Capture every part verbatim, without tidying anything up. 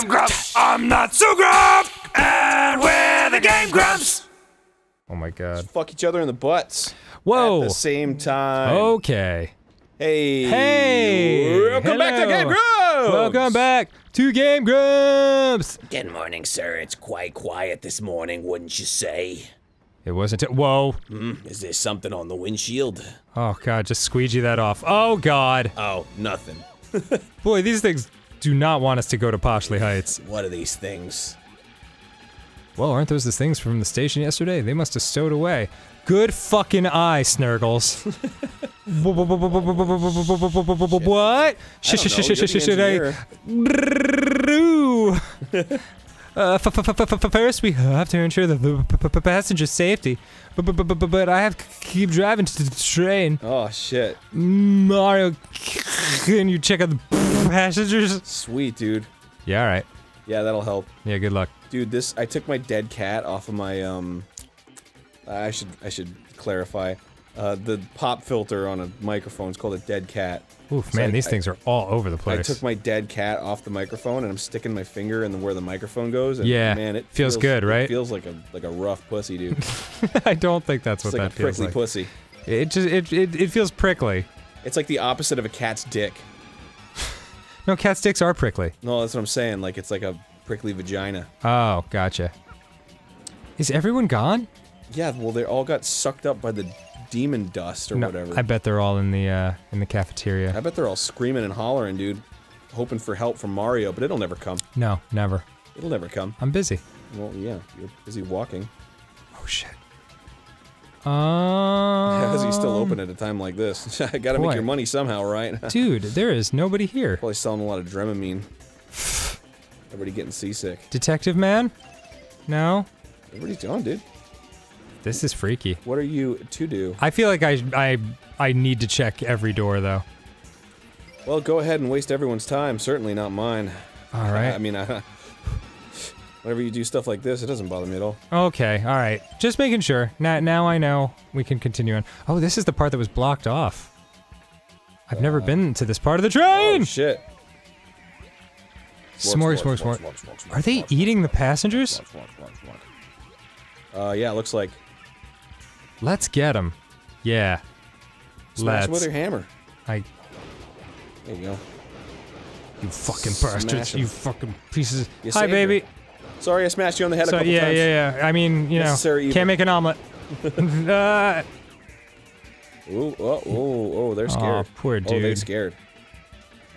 I'm Grumps. I'm not so Grump. And we're the Game Grumps. Oh my god. Just fuck each other in the butts. Whoa. At the same time. Okay. Hey. Hey. Welcome Hello. back to Game Grumps. Welcome back to Game Grumps. Good morning, sir. It's quite quiet this morning, wouldn't you say? It wasn't. Whoa. Mm, is there something on the windshield? Oh god, just squeegee that off. Oh god. Oh, nothing. Boy, these things do not want us to go to Poshley Heights. What are these things? Well, aren't those the things from the station yesterday? They must have stowed away. Good fucking eye, Snurgles. What? Shit. First, we have to ensure the passenger safety. But I have to keep driving to the train. Oh shit. Mario, can you check out the passengers? Sweet, dude. Yeah, all right. Yeah, that'll help. Yeah, good luck. Dude, this- I took my dead cat off of my, um... I should- I should clarify. Uh, the pop filter on a microphone is called a dead cat. Oof, so man, I, these I, things are all over the place. I took my dead cat off the microphone, and I'm sticking my finger in the, where the microphone goes, and yeah, man, it feels, feels good, right? It feels like a- like a rough pussy, dude. I don't think that's what it's that like feels like. It's like a prickly pussy. It just- it, it- it feels prickly. It's like the opposite of a cat's dick. No, cat sticks are prickly. No, that's what I'm saying, like, it's like a prickly vagina. Oh, gotcha. Is everyone gone? Yeah, well, they all got sucked up by the demon dust or no, whatever. I bet they're all in the, uh, in the cafeteria. I bet they're all screaming and hollering, dude. Hoping for help from Mario, but it'll never come. No, never. It'll never come. I'm busy. Well, yeah, you're busy walking. Oh, shit. Um, How is he still open at a time like this? I gotta boy. make your money somehow, right? Dude, there is nobody here. Probably selling a lot of Dramamine. Everybody getting seasick. Detective man? No? Everybody's gone, dude. This is freaky. What are you to do? I feel like I- I- I need to check every door, though. Well, go ahead and waste everyone's time, certainly not mine. Alright. I, I mean, I- whenever you do stuff like this, it doesn't bother me at all. Okay, alright. Just making sure. Now- now I know we can continue on. Oh, this is the part that was blocked off. I've uh, never been to this part of the train! Oh, shit. S'mores, s'mores, s'mores, s'mores, s'mores. Are they eating the passengers? Uh, yeah, it looks like. Let's get them. Yeah. Smash them with your hammer. I. There you go. You fucking bastards! You fucking pieces. You Hi, baby. Her. Sorry, I smashed you on the head so, a couple yeah, times. Yeah, yeah, yeah. I mean, you know, can't evil. make an omelet. uh. Ooh, oh, oh, oh, they're scared. Oh, poor dude. Oh, they're scared.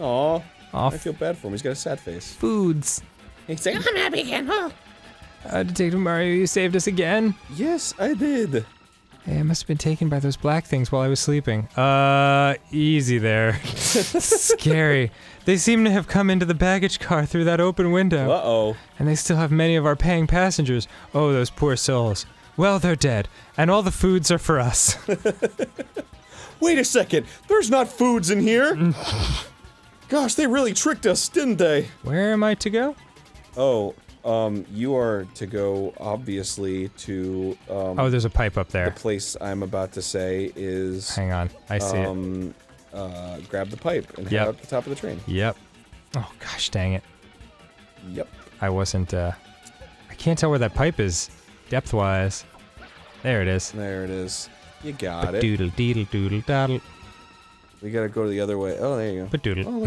Aw. Off. I feel bad for him. He's got a sad face. Foods. He's like, I'm happy again, huh? Uh, Detective Mario, you saved us again? Yes, I did. Hey, I must have been taken by those black things while I was sleeping. Uh, easy there. Scary. They seem to have come into the baggage car through that open window. Uh-oh. And they still have many of our paying passengers. Oh, those poor souls. Well, they're dead. And all the foods are for us. Wait a second. There's not foods in here. Gosh, they really tricked us, didn't they? Where am I to go? Oh, um, you are to go, obviously, to, um... Oh, there's a pipe up there. The place I'm about to say is... Hang on, I see um, it. Uh, grab the pipe and yep. head up the top of the train. Yep. Oh, gosh dang it. Yep. I wasn't, uh... I can't tell where that pipe is, depth-wise. There it is. There it is. You got but it. Doodle doodle doodle doddle. We gotta go the other way. Oh, there you go. But doodle. Oh,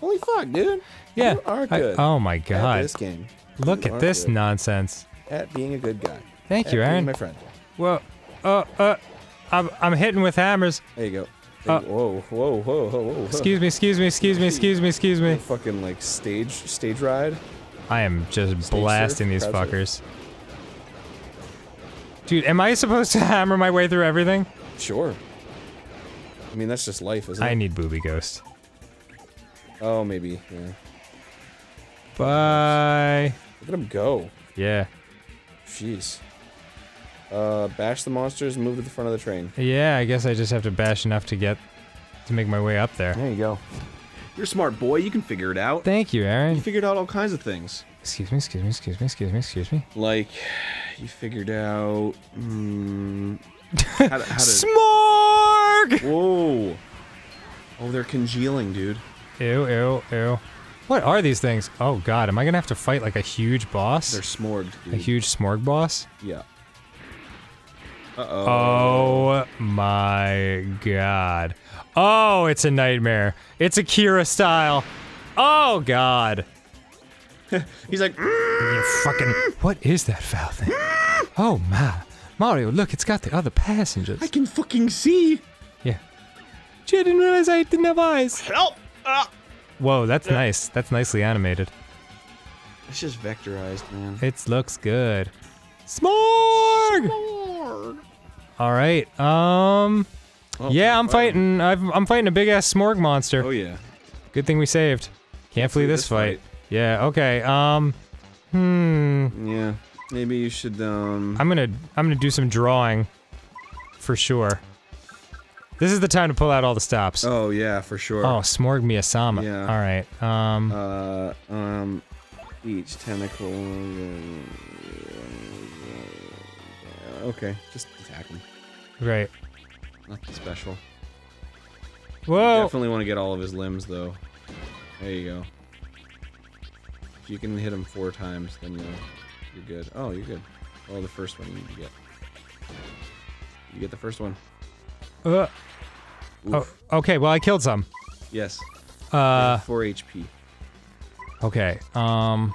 holy fuck, dude. Yeah. You are good. I, oh my god. At this game. Look at this good. nonsense. At being a good guy. Thank at you, Aaron. Being my friend. Well, uh, uh, I'm, I'm hitting with hammers. There you go. Hey, uh, whoa, whoa, whoa, whoa, whoa. Excuse me, excuse me, excuse me, excuse me, excuse me. Fucking like stage, stage ride. I am just stage blasting these fuckers. Dude, am I supposed to hammer my way through everything? Sure. I mean, that's just life, isn't it? I need Booby Ghost. Oh, maybe, yeah. Bye! Look at him go. Yeah. Jeez. Uh, bash the monsters and move to the front of the train. Yeah, I guess I just have to bash enough to get... to make my way up there. There you go. You're a smart boy, you can figure it out. Thank you, Aaron. You figured out all kinds of things. Excuse me, excuse me, excuse me, excuse me, excuse me. Like, you figured out... Mm, how to, how to... Small! Whoa! Oh, they're congealing, dude. Ew, ew, ew. What are these things? Oh god, am I gonna have to fight like a huge boss? They're smorged, dude. A huge smorg boss? Yeah. Uh-oh. Oh my god. Oh, it's a nightmare. It's Akira style. Oh god. He's like, you fucking, what is that foul thing? Oh my. Mario, look, it's got the other passengers. I can fucking see. Yeah. Gee, I didn't realize I didn't have eyes. Help! Uh, Whoa, that's uh, nice. That's nicely animated. It's just vectorized, man. It looks good. Smorg! Smorg! Alright, um... Oh, yeah, I'm fighting. fighting. I've, I'm fighting a big-ass smorg monster. Oh, yeah. Good thing we saved. Can't flee this, this fight. fight. Yeah, okay, um... Hmm... Yeah. Maybe you should, um... I'm gonna- I'm gonna do some drawing. For sure. This is the time to pull out all the stops. Oh, yeah, for sure. Oh, smorg miyasama. Yeah. Alright, um... Uh, um... Each tentacle... Okay, just attack him. Right. Nothing special. Whoa! You definitely want to get all of his limbs, though. There you go. If you can hit him four times, then you'll... You're good. Oh, you're good. Oh, the first one you need to get. You get the first one. Uh. Oh, okay, well I killed some. Yes. Uh. Four H P. Okay. Um.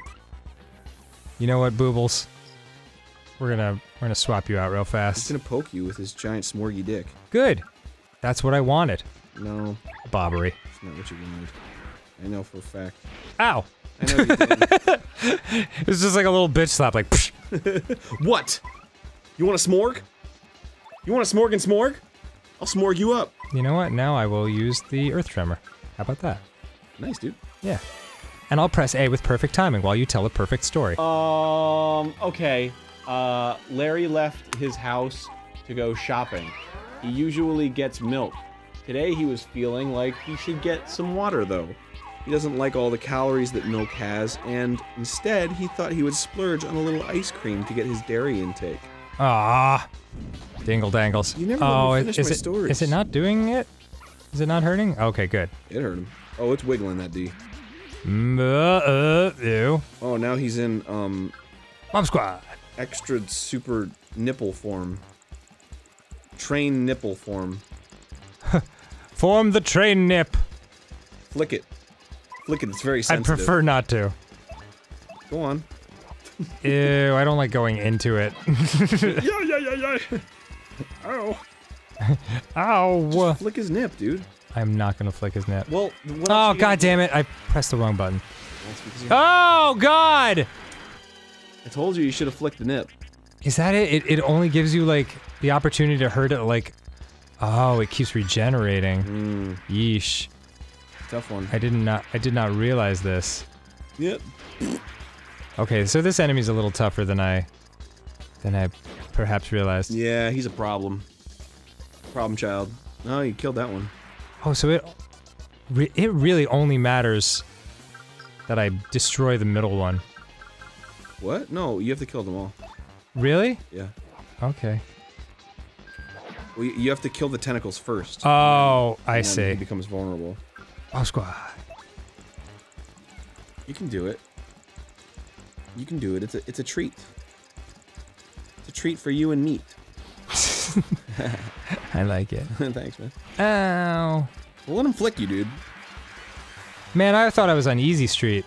You know what, Boobles? We're gonna we're gonna swap you out real fast. He's gonna poke you with his giant smorgy dick. Good. That's what I wanted. No. Bobbery. That's not what you wanted. I know for a fact. Ow. I know you didn't. It was just like a little bitch slap, like, psh. What? You want a smorg? You want a smorg and smorg? I'll smorg you up. You know what? Now I will use the earth tremor. How about that? Nice, dude. Yeah. And I'll press A with perfect timing while you tell a perfect story. Um, okay. Uh, Larry left his house to go shopping. He usually gets milk. Today he was feeling like he should get some water, though. He doesn't like all the calories that milk has, and instead, he thought he would splurge on a little ice cream to get his dairy intake. Ah, dingle dangles. You never oh, let me finish is my it, stories. Is it not doing it? Is it not hurting? Okay, good. It hurt him. Oh, it's wiggling that D. Mm, uh, uh, ew. Oh, now he's in, um... Mom Squad! Extra super nipple form. Train nipple form. Form the train nip! Flick it. Look at it, it's very sensitive. I'd prefer not to. Go on. Ew, I don't like going into it. Yeah, yeah, yeah, yeah. Ow. Ow. Just flick his nip, dude. I'm not gonna flick his nip. Well, what oh, god damn it, I pressed the wrong button. Oh, god! I told you you should have flicked the nip. Is that it? It, it only gives you, like, the opportunity to hurt it, like... Oh, it keeps regenerating. Mm. Yeesh. Tough one. I did not- I did not realize this. Yep. Okay, so this enemy's a little tougher than I... than I perhaps realized. Yeah, he's a problem. Problem child. Oh, you killed that one. Oh, so it... Re it really only matters... that I destroy the middle one. What? No, you have to kill them all. Really? Yeah. Okay. Well, you have to kill the tentacles first. Oh, I see. And he becomes vulnerable. Oh, squad. You can do it. You can do it. It's a it's a treat. It's a treat for you and meat. I like it. Thanks, man. Ow. Well, let him flick you, dude. Man, I thought I was on Easy Street.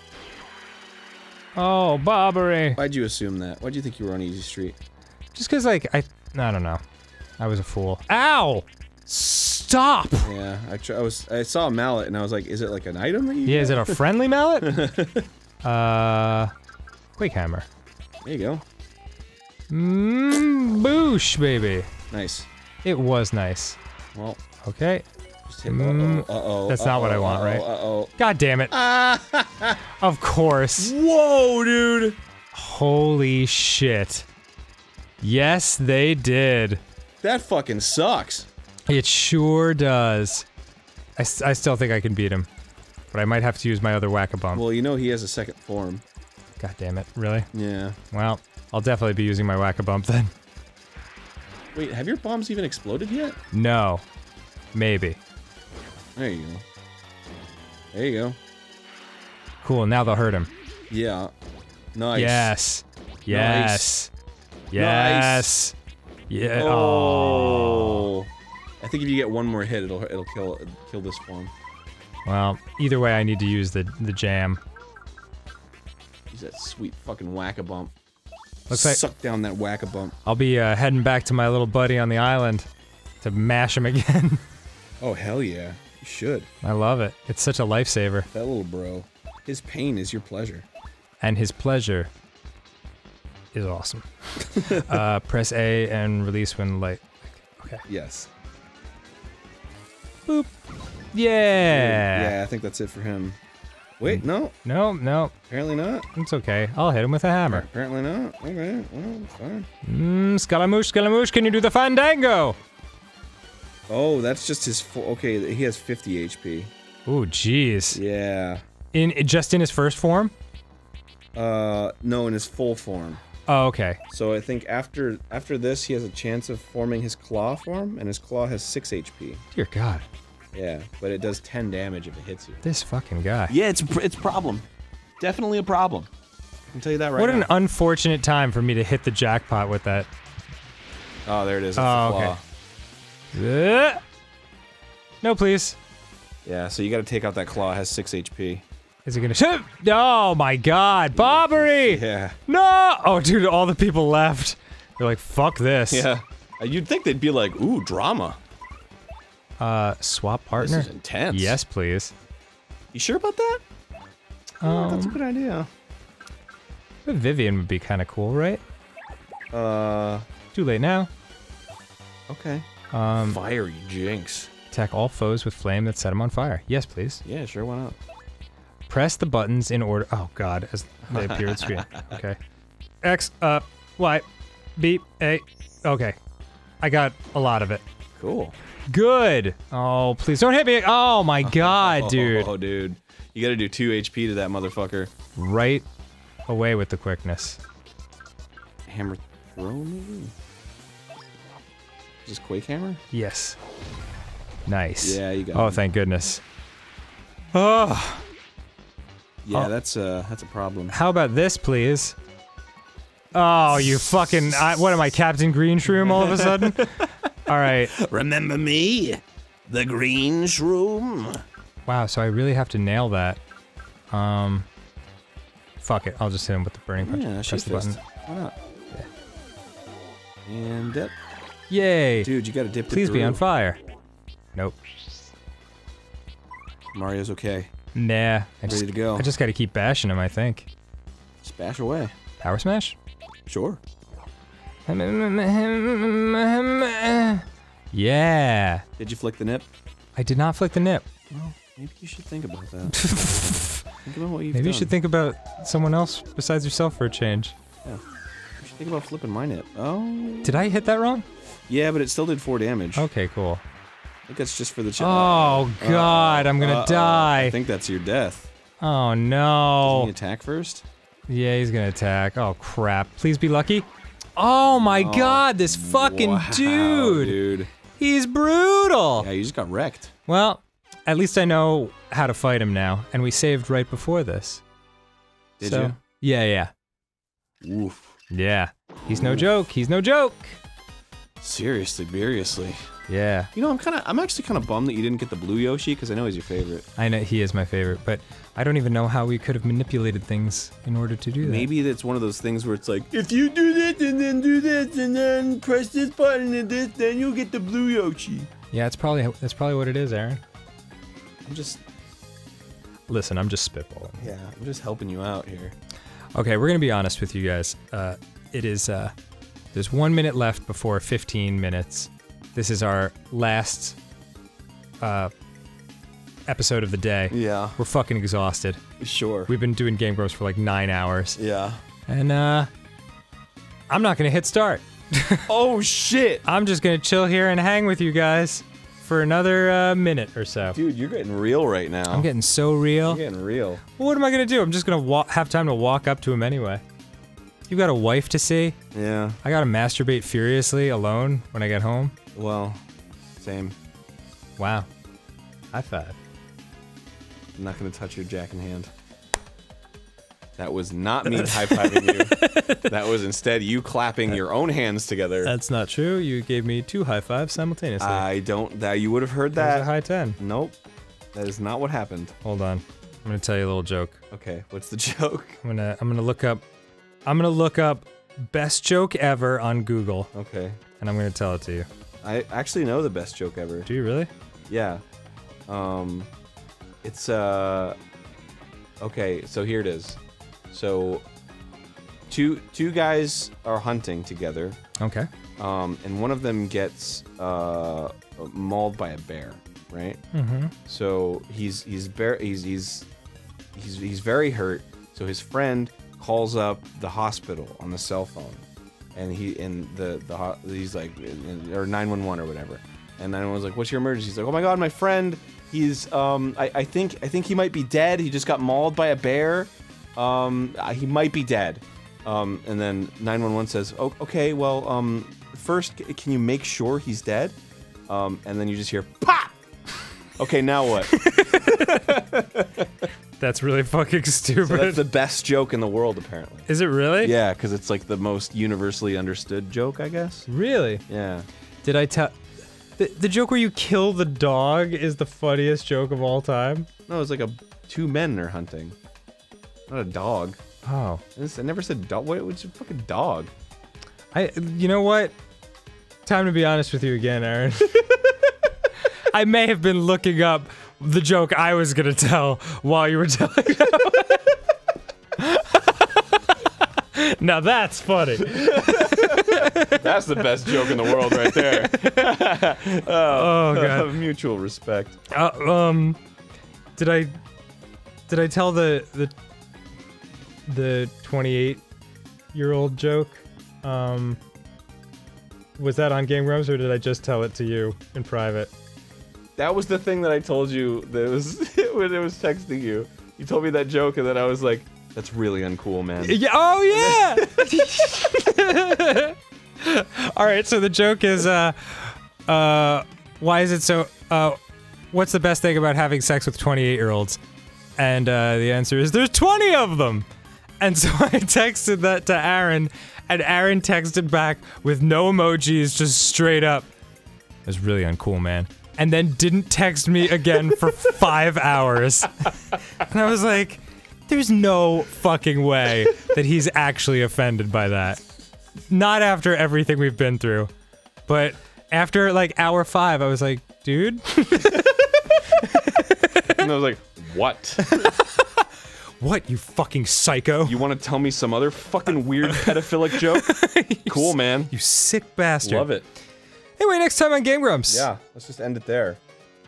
Oh, Bobbery. Why'd you assume that? Why'd you think you were on Easy Street? Just cause, like, I I don't know. I was a fool. Ow! Stop! Yeah, I, tr I was- I saw a mallet and I was like, is it like an item that you Yeah, got? Is it a friendly mallet? uh... Quake hammer. There you go. Mmm, boosh, baby! Nice. It was nice. Well... Okay. Just hit mm, uh-oh, uh-oh, that's uh-oh, not what I want, uh-oh, right? Uh-oh. God damn it. Of course. Whoa, dude! Holy shit. Yes, they did. That fucking sucks. It sure does. I, I still think I can beat him. But I might have to use my other whack-a-bum. Well, you know he has a second form. God damn it, really? Yeah. Well, I'll definitely be using my whack-a-bum then. Wait, have your bombs even exploded yet? No. Maybe. There you go. There you go. Cool, now they'll hurt him. Yeah. Nice. Yes. Yes. Nice. Yes. Nice. Yeah. Oh. Aww. I think if you get one more hit, it'll it'll kill it'll kill this one. Well, either way, I need to use the the jam. Use that sweet fucking whack-a-bump. Looks like suck down that whack-a-bump. I'll be uh, heading back to my little buddy on the island to mash him again. Oh hell yeah, you should. I love it. It's such a lifesaver. That little bro, his pain is your pleasure. And his pleasure is awesome. uh, press A and release when light. Okay. Yes. Boop. Yeah. Yeah, I think that's it for him. Wait, no. No, no. Apparently not. It's okay. I'll hit him with a hammer. Apparently not. Okay, well, fine. Mmm, Scaramouche, Scaramouche, can you do the fandango? Oh, that's just his full. Okay, he has fifty H P. Oh, jeez. Yeah. In just in his first form? Uh, no, in his full form. Oh, okay. So I think after after this, he has a chance of forming his claw form, and his claw has six H P. Dear God. Yeah, but it does ten damage if it hits you. This fucking guy. Yeah, it's it's a problem. Definitely a problem. I can tell you that right now. What an unfortunate time for me to hit the jackpot with that. Oh, there it is. It's oh, the claw. Okay. No, please. Yeah, so you got to take out that claw. It has six H P. Is he gonna shoot? Oh my God, Bobbery! Yeah. No! Oh, dude, all the people left. They're like, fuck this. Yeah. You'd think they'd be like, ooh, drama. Uh, swap partner? This is intense. Yes, please. You sure about that? Um, oh, that's a good idea. Vivian would be kind of cool, right? Uh... Too late now. Okay. Um... Fiery Jinx. Attack all foes with flame that set them on fire. Yes, please. Yeah, sure, why not? Press the buttons in order- oh God, as they appear on the screen. Okay. X, uh, Y, B, A, okay. I got a lot of it. Cool. Good! Oh, please don't hit me! Oh my God, dude! Oh, dude. You gotta do two H P to that motherfucker. Right away with the quickness. Hammer throw, maybe? Just Quake Hammer? Yes. Nice. Yeah, you got it. Oh, thank goodness. Oh! Yeah, oh. that's a that's a problem. How about this, please? Oh, you fucking! I, what am I, Captain Green Shroom? All of a sudden? All right. Remember me, the Green Shroom. Wow. So I really have to nail that. Um. Fuck it. I'll just hit him with the burning punch. Yeah, Press the button. Why not? Yeah. And dip. Yay! Dude, you gotta dip. Please be on fire. Nope. Mario's okay. Nah, I just, ready to go. I just gotta keep bashing him, I think. Just bash away. Power smash? Sure. Yeah. Did you flick the nip? I did not flick the nip. Well, maybe you should think about that. Think about what you've maybe done. Maybe you should think about someone else besides yourself for a change. Yeah. You should think about flipping my nip. Oh. Did I hit that wrong? Yeah, but it still did four damage. Okay, cool. I think that's just for the chip. Oh God, uh, I'm gonna uh, die. Uh, I think that's your death. Oh no. Doesn't he attack first? Yeah, he's gonna attack. Oh crap. Please be lucky. Oh my oh, God, this fucking wow, dude. dude. He's brutal. Yeah, you just got wrecked. Well, at least I know how to fight him now, and we saved right before this. Did so, you? Yeah, yeah. Oof. Yeah. He's Oof. no joke. He's no joke. Seriously, seriously. Yeah. You know, I'm kind of, I'm actually kind of bummed that you didn't get the blue Yoshi, because I know he's your favorite. I know he is my favorite, but I don't even know how we could have manipulated things in order to do that. Maybe that's one of those things where it's like, if you do this and then do this and then press this button and this, then you'll get the blue Yoshi. Yeah, that's probably that's probably what it is, Aaron. I'm just. Listen, I'm just spitballing. Yeah, I'm just helping you out here. Okay, we're gonna be honest with you guys. Uh, it is. Uh, there's one minute left before fifteen minutes. This is our last uh, episode of the day. Yeah. We're fucking exhausted. Sure. We've been doing Game Grumps for like nine hours. Yeah. And uh, I'm not gonna hit start. Oh shit! I'm just gonna chill here and hang with you guys for another uh, minute or so. Dude, you're getting real right now. I'm getting so real. You're getting real. Well, what am I gonna do? I'm just gonna wa have time to walk up to him anyway. You've got a wife to see. Yeah. I gotta masturbate furiously alone when I get home. Well, same. Wow. High five. I'm not gonna touch your jack in hand. That was not me high-fiving you. That was instead you clapping your own hands together. That's not true. You gave me two high fives simultaneously. I don't. That you would have heard that. That was a high ten. Nope. That is not what happened. Hold on. I'm gonna tell you a little joke. Okay. What's the joke? I'm gonna. I'm gonna look up. I'm gonna look up best joke ever on Google. Okay. And I'm gonna tell it to you. I actually know the best joke ever. Do you really? Yeah. Um. It's uh. Okay. So here it is. So, two two guys are hunting together. Okay. Um, and one of them gets uh, mauled by a bear, right? Mm-hmm. So he's he's bear he's he's he's he's very hurt. So his friend calls up the hospital on the cell phone, and he and the the ho he's like or nine one one or whatever. And nine one one's like, "What's your emergency?" He's like, "Oh my God, my friend, he's um I I think I think he might be dead. He just got mauled by a bear." Um, he might be dead. Um, and then nine one one says, oh, okay, well, um, first, can you make sure he's dead? Um, and then you just hear, pop! Okay, now what? That's really fucking stupid. So that's the best joke in the world, apparently. Is it really? Yeah, because it's like the most universally understood joke, I guess. Really? Yeah. Did I tell- the, the joke where you kill the dog is the funniest joke of all time? No, it's like a- two men are hunting. Not a dog. Oh. I never said dog. What was your fucking dog? I. You know what? Time to be honest with you again, Aaron. I may have been looking up the joke I was gonna tell while you were telling it. Now that's funny. That's the best joke in the world right there. oh, oh, God. Uh, mutual respect. Uh, um. Did I. Did I tell the. the The twenty-eight-year-old joke, um, was that on Game Grumps, or did I just tell it to you in private? That was the thing that I told you that was when I was texting you. You told me that joke, and then I was like, "That's really uncool, man." Yeah. Oh yeah. All right. So the joke is, uh, uh, why is it so? Uh, what's the best thing about having sex with twenty-eight-year-olds? And uh, the answer is there's twenty of them. And so I texted that to Aaron, and Aaron texted back with no emojis, just straight up, "That's really uncool, man." And then didn't text me again for five hours. And I was like, there's no fucking way that he's actually offended by that. Not after everything we've been through. But after like hour five, I was like, dude. And I was like, what? What, you fucking psycho? You want to tell me some other fucking weird pedophilic joke? Cool, man. You sick bastard. Love it. Anyway, next time on Game Grumps. Yeah, let's just end it there.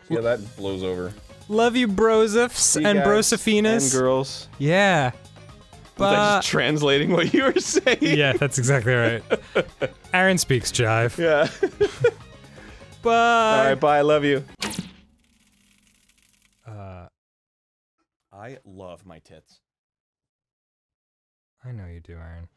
Yeah, that blows over. Love you, brosifs and brosophinas. And girls. Yeah. Was that just translating what you were saying? Yeah, that's exactly right. Aaron speaks jive. Yeah. Bye. Alright, bye. Love you. Uh... I love my tits. I know you do, Aaron.